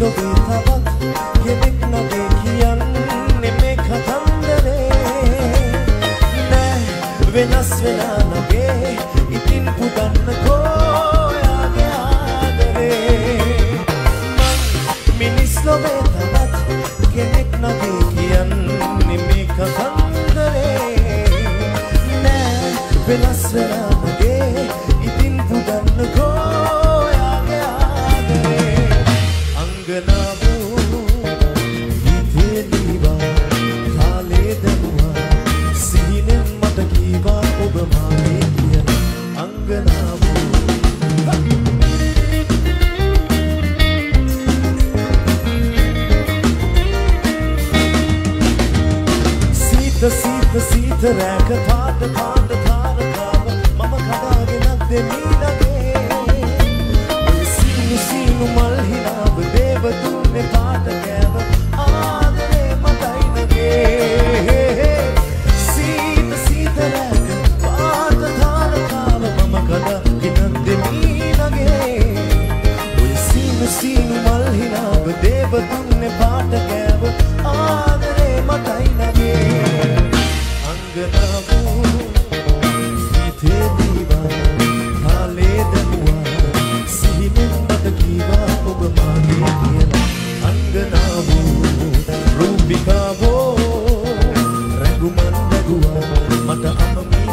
Raghuman Raghua, mata amami